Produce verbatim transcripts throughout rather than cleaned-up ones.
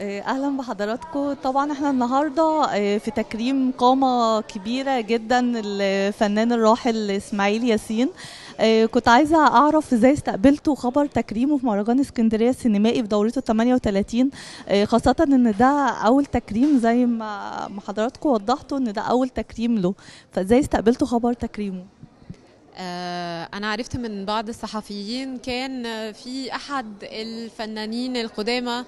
اهلا بحضراتكم. طبعا احنا النهارده في تكريم قامه كبيره جدا للفنان الراحل اسماعيل ياسين. كنت عايزه اعرف ازاي استقبلتوا خبر تكريمه في مهرجان اسكندريه السينمائي في دورته ثمانية وثلاثين، خاصه ان ده اول تكريم زي ما حضراتكم وضحتوا ان ده اول تكريم له، فازاي استقبلتوا خبر تكريمه؟ أنا عرفت من بعض الصحفيين، كان في أحد الفنانين القدامى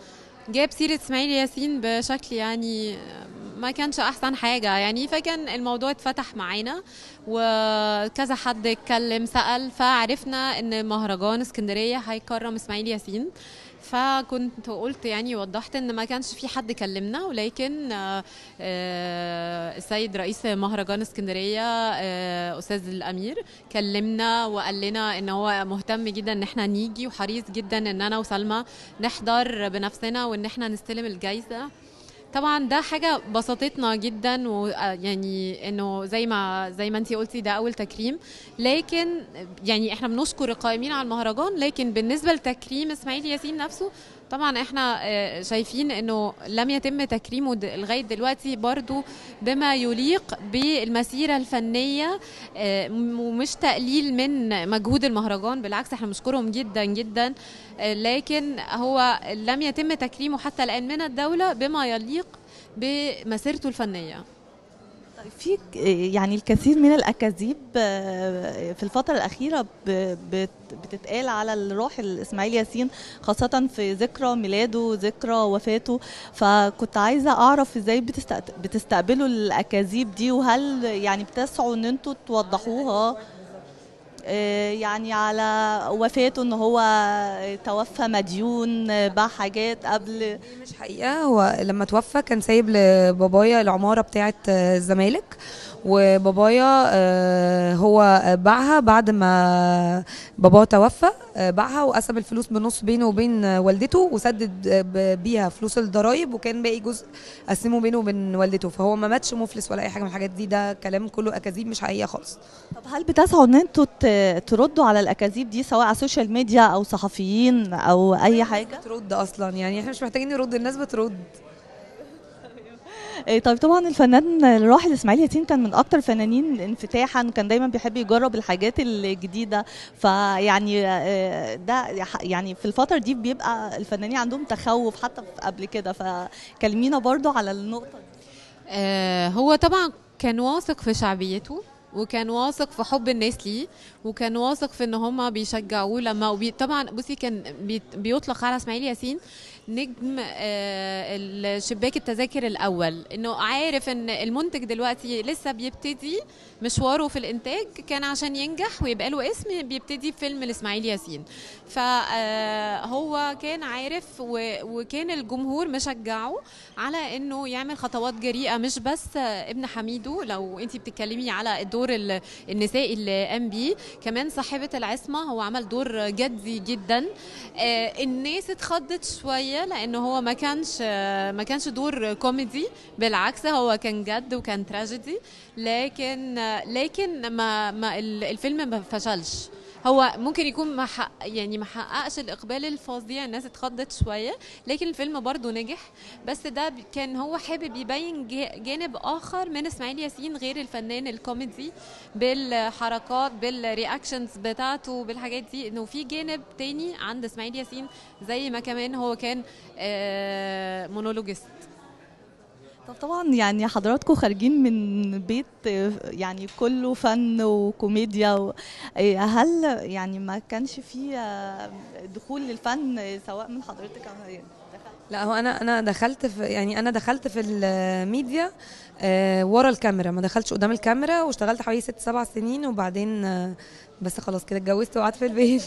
جاب سيرة إسماعيل ياسين بشكل يعني ما كانش أحسن حاجة يعني، فكان الموضوع اتفتح معانا وكذا حد اتكلم سأل، فعرفنا إن مهرجان اسكندرية هيكرم إسماعيل ياسين. فكنت قلت يعني وضحت ان ما كانش في حد كلمنا، ولكن السيد رئيس مهرجان اسكندريه استاذ الامير كلمنا وقال لنا ان هو مهتم جدا ان احنا نيجي، وحريص جدا ان انا وسلمى نحضر بنفسنا وان احنا نستلم الجايزه. طبعا ده حاجه بسطتنا جدا، ويعني انه زي ما زي ما انت قلتي ده اول تكريم، لكن يعني احنا بنشكر القائمين على المهرجان، لكن بالنسبه لتكريم اسماعيل ياسين نفسه طبعا احنا شايفين انه لم يتم تكريمه لغايه دلوقتي برضو بما يليق بالمسيره الفنيه، ومش تقليل من مجهود المهرجان، بالعكس احنا بنشكرهم جدا جدا، لكن هو لم يتم تكريمه حتى الان من الدوله بما يليق بمسيرته الفنيه. في يعني الكثير من الاكاذيب في الفتره الاخيره بتتقال على الراحل اسماعيل ياسين، خاصه في ذكرى ميلاده ذكرى وفاته، فكنت عايزه اعرف ازاي بتستقبلوا الاكاذيب دي، وهل يعني بتسعوا ان انتوا توضحوها يعني على وفاته ان هو توفى مديون بحاجات قبل؟ دي مش حقيقه. هو لما توفى كان سايب لبابايا العماره بتاعه الزمالك، وبابايا هو باعها بعد ما باباه توفى، باعها وقسم الفلوس بالنص بينه وبين والدته، وسدد بيها فلوس الضرايب، وكان باقي جزء قسمه بينه وبين والدته، فهو ما ماتش مفلس ولا اي حاجه من الحاجات دي. ده كلام كله اكاذيب مش حقيقه خالص. طب هل بتسعوا ان انتوا تردوا على الاكاذيب دي سواء على السوشيال ميديا او صحفيين او اي حاجه؟ ترد اصلا يعني احنا مش محتاجين نرد، الناس بترد. طيب طبعا الفنان الراحل اسماعيل ياسين كان من اكتر الفنانين انفتاحا، وكان دايما بيحب يجرب الحاجات الجديده، فيعني ده يعني في الفتره دي بيبقى الفنانين عندهم تخوف حتى قبل كده، فكلمينا برضو على النقطه دي. هو طبعا كان واثق في شعبيته، وكان واثق في حب الناس ليه، وكان واثق في ان هما بيشجعوه لما وبي... طبعا بصي كان بي... بيطلق على اسماعيل ياسين نجم آه شباك التذاكر الاول، انه عارف ان المنتج دلوقتي لسه بيبتدي مشواره في الانتاج، كان عشان ينجح ويبقى له اسم بيبتدي فيلم لاسماعيل ياسين، فهو كان عارف وكان الجمهور مشجعه على انه يعمل خطوات جريئه، مش بس ابن حميدو. لو انت بتتكلمي على الدور النسائي اللي قام بيه، كمان صاحبة العصمة هو عمل دور جدي جدا. الناس اتخضت شوية لأنه هو ما كانش ما كانش دور كوميدي، بالعكس هو كان جد وكان تراجيدي، لكن لكن ما, ما الفيلم ما فشلش. هو ممكن يكون ما حق يعني ما حققش الاقبال الفظيع، الناس اتخضت شويه، لكن الفيلم برضه نجح. بس ده كان هو حابب يبين جانب اخر من اسماعيل ياسين غير الفنان الكوميدي، بالحركات بالرياكشنز بتاعته بالحاجات دي، انه في جانب تاني عند اسماعيل ياسين، زي ما كمان هو كان مونولوجيست. طب طبعا يعني حضراتكم خارجين من بيت يعني كله فن وكوميديا و... هل يعني ما كانش فيه دخول للفن سواء من حضرتك او يعني دخلت؟ لا هو انا انا دخلت في يعني انا دخلت في الميديا آه ورا الكاميرا، ما دخلتش قدام الكاميرا، واشتغلت حوالي ست سبع سنين وبعدين آه بس خلاص كده اتجوزت وقعدت في البيت.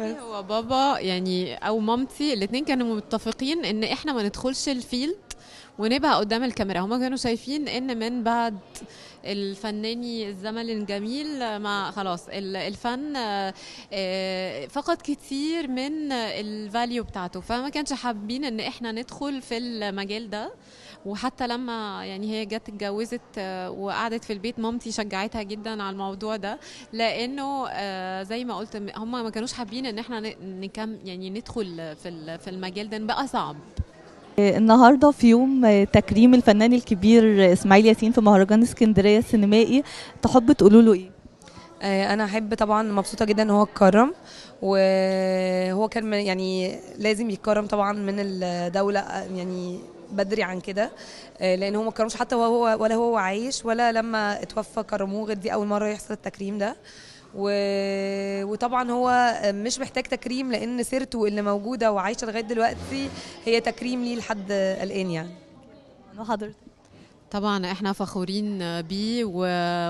هو بابا يعني او مامتي الاثنين كانوا متفقين ان احنا ما ندخلش الفيلد ونبقى قدام الكاميرا، هما كانوا شايفين ان من بعد الفناني الزمن الجميل ما خلاص الفن فقد كتير من الفاليو بتاعته، فما كانش حابين ان احنا ندخل في المجال ده. وحتى لما يعني هي جت اتجوزت وقعدت في البيت، مامتي شجعتها جدا على الموضوع ده، لانه زي ما قلت هما ما كانوش حابين ان احنا نكم يعني ندخل في في المجال ده، بقى صعب. النهارده في يوم تكريم الفنان الكبير إسماعيل ياسين في مهرجان إسكندرية السينمائي، تحب تقولوا له إيه؟ أنا أحب طبعا، مبسوطة جدا إن هو اتكرم، وهو كان يعني لازم يتكرم طبعا من الدولة يعني بدري عن كده، لأن هو ما اتكرمش حتى وهو ولا هو عايش ولا لما اتوفى كرموه، غير دي أول مرة يحصل التكريم ده. وطبعا هو مش محتاج تكريم، لان سيرته اللي موجوده وعايشه لغايه دلوقتي هي تكريم ليه لحد الان. يعني حضرتك طبعا احنا فخورين بيه،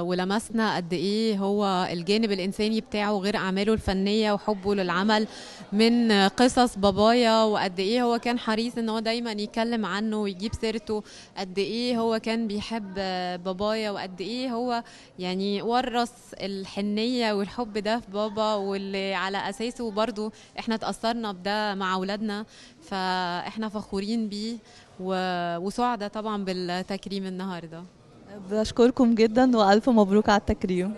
ولمسنا قد ايه هو الجانب الانساني بتاعه غير اعماله الفنيه وحبه للعمل من قصص بابايا، وقد ايه هو كان حريص ان هو دايما يتكلم عنه ويجيب سيرته، قد ايه هو كان بيحب بابايا، وقد ايه هو يعني ورث الحنيه والحب ده في بابا، واللي على اساسه برضو احنا تاثرنا بده مع اولادنا. فاحنا فخورين بيه وسعدة طبعا بالتكريم النهارده. بشكركم جدا والف مبروك على التكريم.